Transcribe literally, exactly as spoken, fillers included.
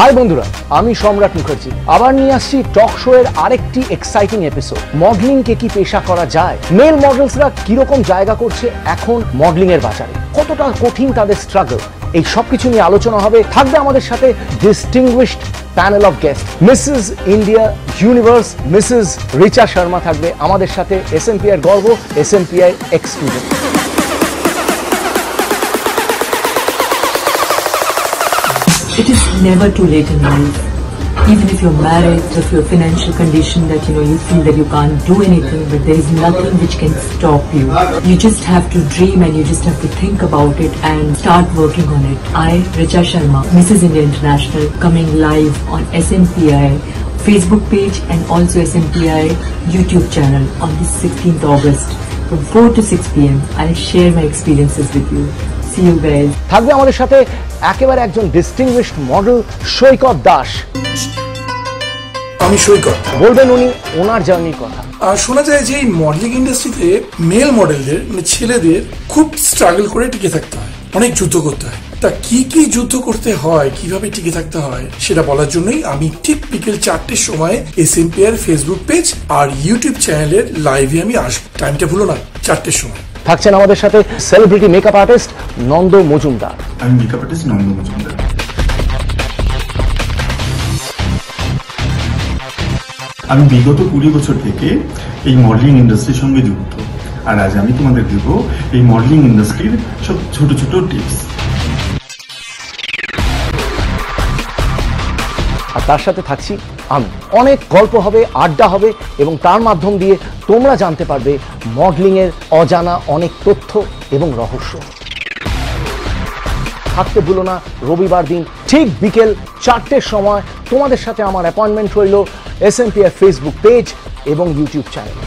High বন্ধুরা, আমি সম্রাট মুখার্জি। আবার নিয়ে আসছি টক শো এর আরেকটি এক্সাইটিং এপিসোড। মডেলিং কে কি পেশা করা যায়, মেল মডেলসরা কিরকম জায়গা করছে এখন মডেলিং এর বাজারে, কতটা কঠিন তাদের স্ট্রাগল, এই সব কিছু নিয়ে আলোচনা হবে। থাকবে আমাদের সাথে distinguished panel of guest, Mrs India Universe Mrs Richa Sharma থাকবে আমাদের সাথে, এসএমপিআই গর্ব, SMPI ex student. It is never too late in life. Even if you're married, if your financial condition that you know you feel that you can't do anything, but there is nothing which can stop you. You just have to dream and you just have to think about it and start working on it. I, Richa Sharma, Missus India International, coming live on S M P A I Facebook page and also S M P A I YouTube channel on the sixteenth of August from four to six p m I'll share my experiences with you. See you guys. থাকবে আমাদের সাথে একেবারে একজন distinguished model সৈকত দাস। আমি সৈকত, বলবেন উনি ওনার জার্নির কথা। আর শোনা যায় যে এই মডেলিং ইন্ডাস্ট্রিতে মেল মডেলদের, মানে ছেলেদের, খুব স্ট্রাগল করে টিকে থাকতে হয়, অনেক যুদ্ধ করতে হয়। তা কি কি যুদ্ধ করতে হয়, কিভাবে টিকে থাকতে হয়, সেটা বলার জন্যই আমি ঠিক বিকেল চারটের সময় এসএমপিআই ফেসবুক পেজ আর ইউটিউব চ্যানেলের লাইভে আমি আসবো। টাইমটা ভুলো না, চারটের সময়। থাকছেন আমাদের সাথে celebrity makeup artist Nanda Majumdar. আমি মেকআপ আর্টিস্ট নন্দ মজুমদার। আমি বিগত কুড়ি বছর থেকে এই মডেলিং ইন্ডাস্ট্রির সঙ্গে যুক্ত, আর আজ আমি তোমাদের দেব এই মডেলিং ইন্ডাস্ট্রির সব ছোট ছোট টিপস। আর তার সাথে থাকছি আমি। অনেক গল্প হবে, আড্ডা হবে, এবং তার মাধ্যম দিয়ে তোমরা জানতে পারবে মডেলিংয়ের অজানা অনেক তথ্য এবং রহস্য। থাকতে ভুলো না রবিবার দিন ঠিক বিকেল চারটের সময়। তোমাদের সাথে আমার অ্যাপয়েন্টমেন্ট রইল এসএমপিআই ফেসবুক পেজ এবং ইউটিউব চ্যানেল।